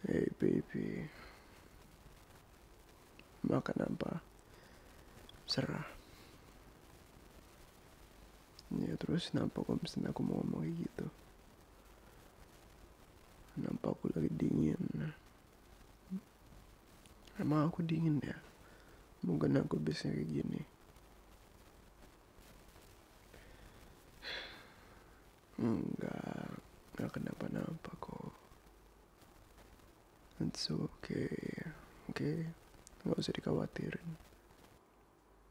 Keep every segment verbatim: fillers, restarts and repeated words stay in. Hey baby, makanan apa? Serah. Ya terus nampak kau mesti aku mau ngomong kayak gitu. Nampak aku lagi dingin. Emang aku dingin ya? Mungkin aku biasanya kayak gini. Enggak, enggak kenapa-napa kok. It's okay, okay? Enggak usah dikhawatirin.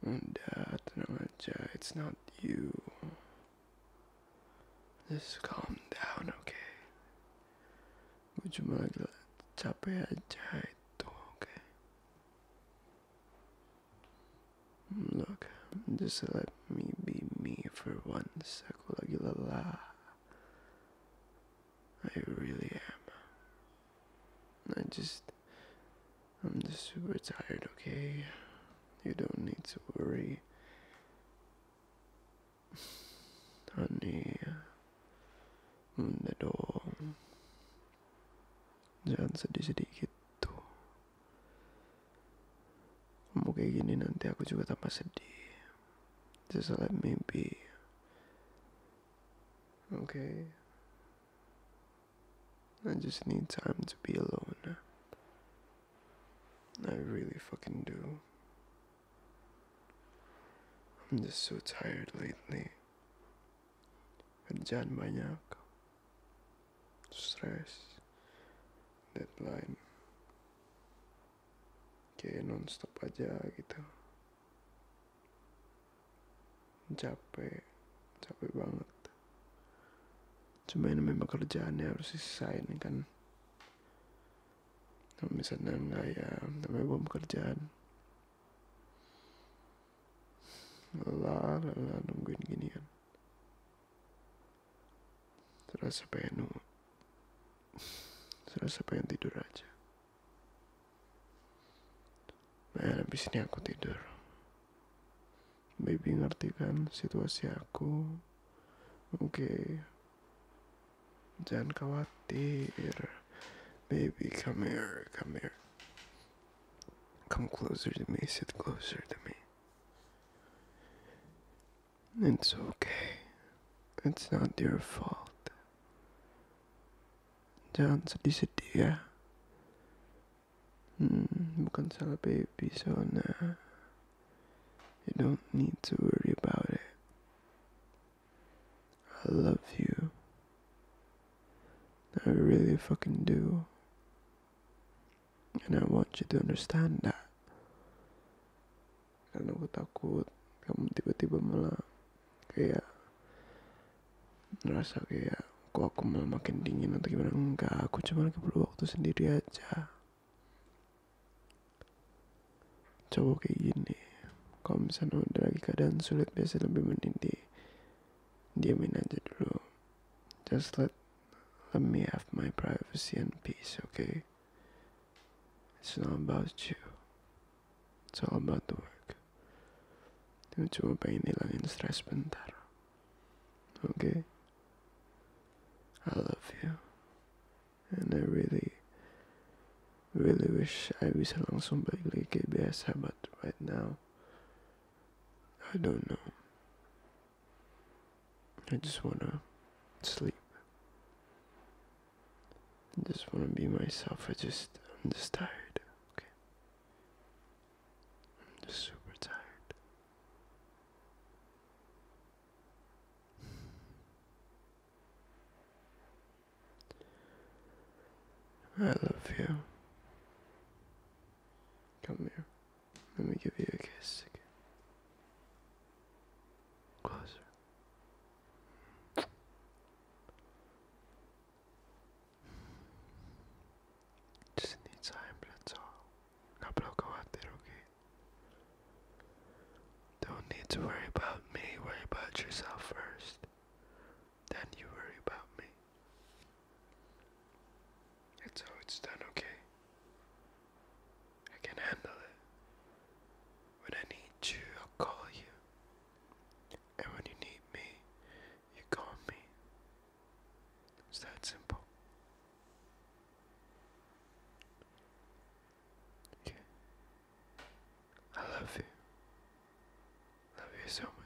Udah, tenang aja, it's not you. Just calm down, okay? Gue cuma lagi capek aja itu, okay? Look, just let me be me for once. Aku lagi lelah. I really am. I just, I'm just super tired, okay? You don't need to worry. Honey, udah dong. Jangan sedih-sedih gitu. Kamu kayak gini nanti aku juga tambah sedih. Just let me be. Okay? I just need time to be alone. I really fucking do. I'm just so tired lately. Kerjaan banyak, stress, deadline, kayak non-stop aja gitu. Capek, capek banget. Cuma ini memang kerjaannya harus sisain kan. Kalau misalnya enggak ya, namanya bom kerjaan. Lelah, lelah nungguin ginian. Terasa pengen nunggu. Terasa pengen tidur aja. Nah, habis ini aku tidur. Baby ngerti kan situasi aku. Oke. Okay. Jangan khawatir. Baby, come here, come here. Come closer to me, sit closer to me. It's okay. It's not your fault. Jangan sedih-sedih ya. Hmm, bukan salah baby, so nah. You don't need to worry about it. I love you. I really fucking do. And I want you to understand that. Karena aku takut kamu tiba-tiba malah kayak ngerasa kayak kok aku malah makin dingin atau gimana. Enggak, aku cuma lagi perlu waktu sendiri aja. Coba kayak gini. Kalau misalnya udah lagi keadaan sulit, biasanya lebih mending di diamin aja dulu. Just let Let me have my privacy and peace, okay? It's not about you. It's all about the work. Aku cuma pengen hilangin stres bentar. Okay? I love you. And I really, really wish I bisa langsung balik lagi kayak biasa, but right now, I don't know. I just wanna sleep. I just want to be myself. I just, I'm just tired, okay? I'm just super tired. I love you. Come here. Let me give you a kiss again. Closer. To worry about me, worry about yourself first, then you worry about me. That's how it's done, okay? I can handle it. When I need you, I'll call you. And when you need me, you call me. It's that simple. so much.